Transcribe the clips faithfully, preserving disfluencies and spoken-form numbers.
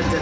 to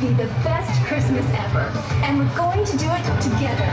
be the best Christmas ever, and we're going to do it together.